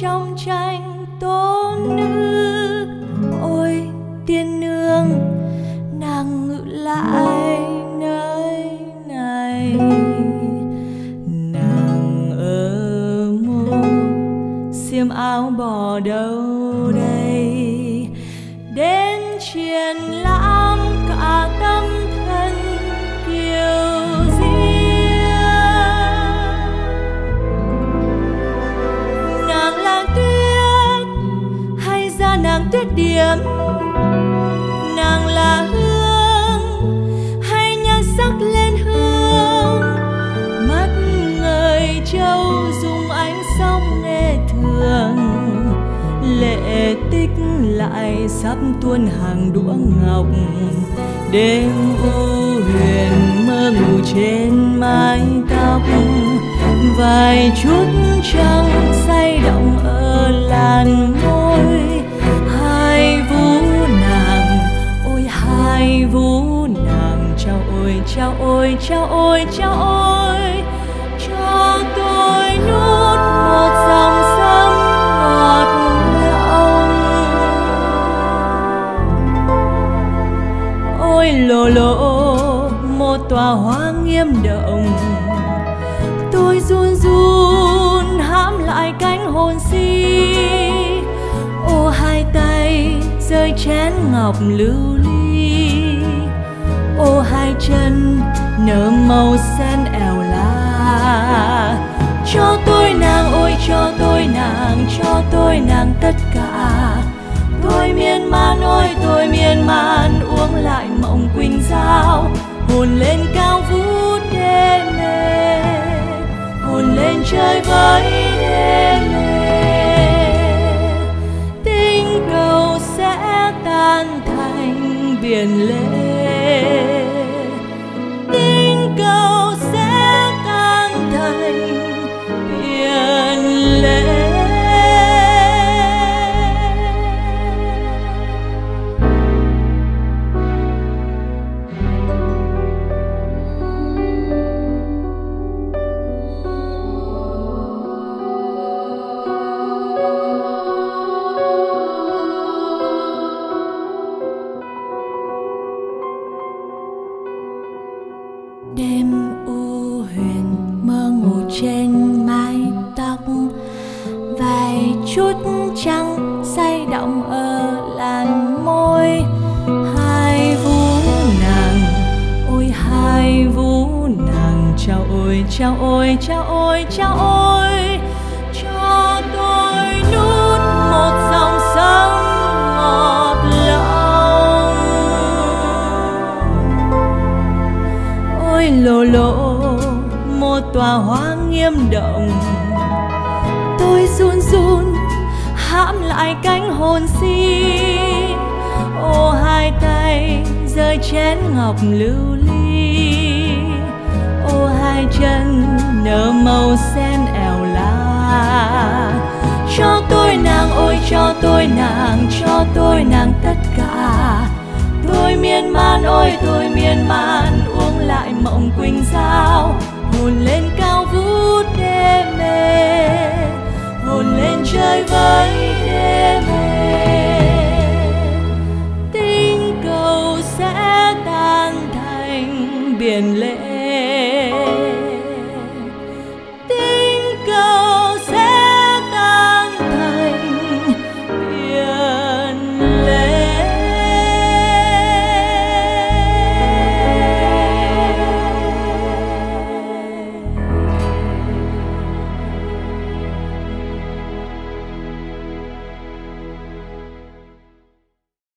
trong tranh tố nữ. Ôi tiên nương, nàng ngự lại nơi này. Nàng ở mô xiêm áo bò đâu đây, đến triển lãm cả tâm thân kiều. Nàng tuyết điểm, nàng là hương, hay nhan sắc lên hương. Mắt người châu dùng ánh sóng lệ thường, lệ tích lại sắp tuôn hàng đũa ngọc. Đêm u huyền mơ ngủ trên mái tóc, vài chút trăng say động ở làn môi. Hai vú nàng trao ôi, trao ôi, trao ôi, trao ôi, cho tôi nuốt một dòng sông ngọt ngào. Ôi lồ lộ một tòa hoa nghiêm động, tôi run run hãm lại cánh hồn si. Ô hai tay rơi chén ngọc lưu ly, ô hai chân nở màu sen ẻo la. Cho tôi nàng, ôi cho tôi nàng, cho tôi nàng tất cả. Tôi miên man, ôi tôi miên man, uống lại mộng quỳnh giao. Hồn lên cao vút đêm mê, hồn lên chơi với đêm mê. Tinh cầu sẽ tan thành biển lệ, tinh cầu sẽ tan thành biển lệ. Đêm u huyền mơ ngủ trên mái tóc, vài chút trăng say động ở làn môi. Hai vú nàng, ôi hai vú nàng, trao ôi, trao ôi, trao ôi, trao ôi, cho tôi nuốt một dòng sông ngọt lỡ. Ôi lồ lộ một tòa hoa nghiêm động, tôi run run hãm lại cánh hồn si. Ô hai tay rơi chén ngọc lưu ly, ô hai chân nở màu sen ẻo la. Cho tôi nàng, ôi cho tôi nàng, cho tôi nàng tất cả. Tôi miên man, ôi tôi miên man, uống lại mộng quỳnh giao. Hồn lên cao vút đêm mê, hồn lên chơi với đêm mê. Tinh cầu sẽ tan thành biển lệ.